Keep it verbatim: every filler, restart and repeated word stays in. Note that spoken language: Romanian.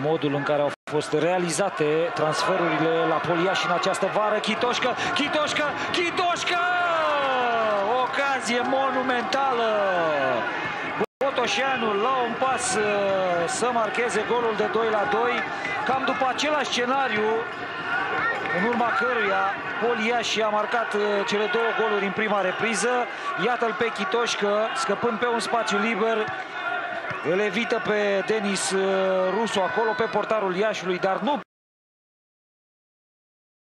modul în care au fost realizate transferurile la Polia și în această vară. Chitoșcă, Chitoșcă, Chitoșcă! Ocazie monumentală! Botoșanul la un pas să marcheze golul de doi la doi, cam după același scenariu în urma căruia Iași a marcat cele două goluri în prima repriză. Iată-l pe Chitoșcă, scăpând pe un spațiu liber, îl evită pe Denis Rusu acolo, pe portarul Iașului, dar nu